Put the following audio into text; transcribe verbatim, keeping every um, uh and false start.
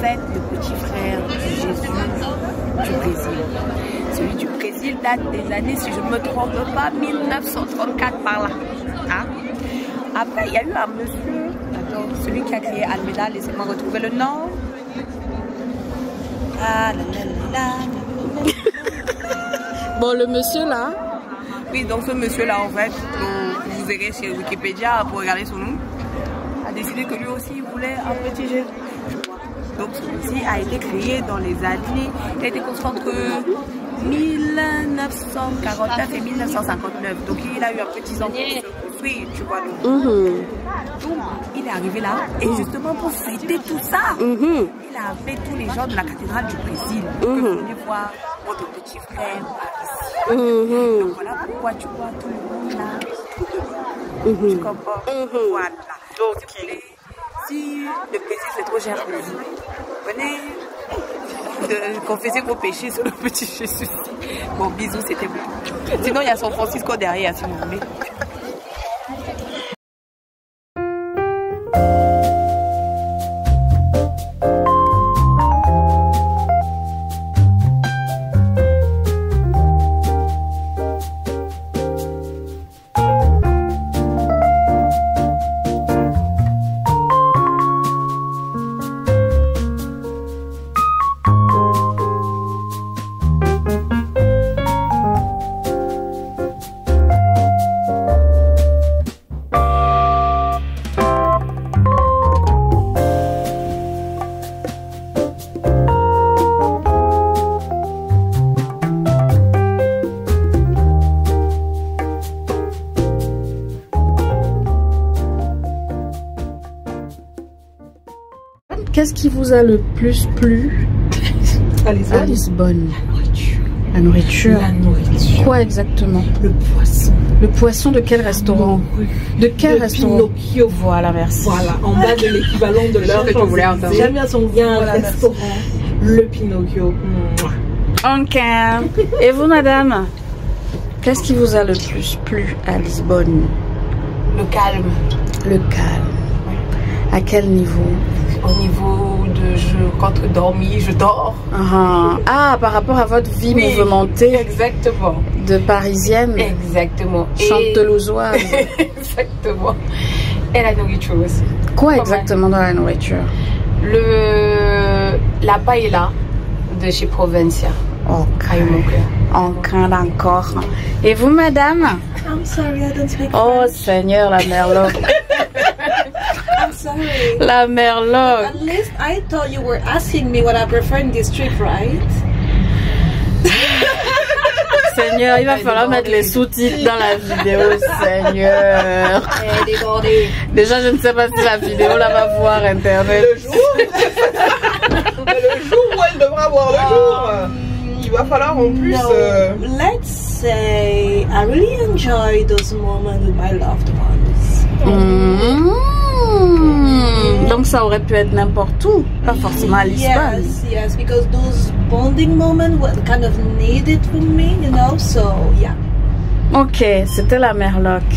fait le petit frère de Jésus du Brésil. Celui du Brésil date des années, si je ne me trompe pas, mille neuf cent trente-quatre par là. Hein? Après, il y a eu un monsieur, attends, celui qui a créé Almeda, laissez-moi retrouver le nom. Ah, la, la, la, la. Bon, le monsieur là. Oui, donc ce monsieur là, en fait, vous, vous irez sur Wikipédia pour regarder son nom. A décidé que lui aussi voulait un petit jeu. Donc celui-ci a été créé dans les années, il a été construit entre mille neuf cent quarante-neuf et mille neuf cent cinquante-neuf. Donc il a eu un petit sang construit, tu vois. Donc. Mm-hmm. Donc il est arrivé là et justement pour fêter tout ça, mm-hmm. il a appelé tous les gens de la cathédrale du Brésil. Mm-hmm. Que venez voir votre petit frère. Mm-hmm. Donc voilà pourquoi tu vois tout le monde là. Mm-hmm. Tu comprends? Mm-hmm. Voilà. Okay. Si le Brésil c'est trop cher pour vous, venez de confesser vos péchés sur le petit Jésus. Bon, bisous, c'était bon. Sinon, il y a San Francisco derrière, si vous voulez. Qu'est-ce qui vous a le plus plu à Lisbonne? À Lisbonne. La nourriture. La nourriture. La nourriture. Quoi exactement? Le poisson. Le poisson de quel restaurant? De quel le restaurant? Pinocchio. Voilà, merci. Voilà, en bas de l'équivalent de l'heure que tu voulais entendre. J'aime bien son bien voilà, restaurant. Le Pinocchio. Ok. Et vous, madame? Qu'est-ce qui vous a le plus plu à Lisbonne? Le calme. Le calme. À quel niveau? Au niveau de je quand je dormis, je dors. Uh-huh. Ah, par rapport à votre vie oui, mouvementée. Exactement. De parisienne. Exactement. Chantelousoise. Et... exactement. Et la nourriture aussi. Quoi Comment exactement dans la nourriture? Le la paella de chez Provincia. En crainte encore. Et vous, madame? I'm sorry, I don't speak French. Oh Seigneur, la merlotte. I'm sorry. La merlotte. At least I thought you were asking me what I prefer in this trip, right? Seigneur, il va falloir mettre les sous-titres dans la vidéo, Seigneur. Déjà, je ne sais pas si la vidéo là va voir Internet. Le jour, le jour où elle devra voir le jour. Il va falloir en plus. No, euh... Let's say I really enjoy those moments with my loved ones. Mm-hmm. Donc ça aurait pu être n'importe où, pas forcément à Lisbonne. Yes, yes, because those bonding moments were kind of needed for me, you know. So yeah. Ok, c'était la merlotte.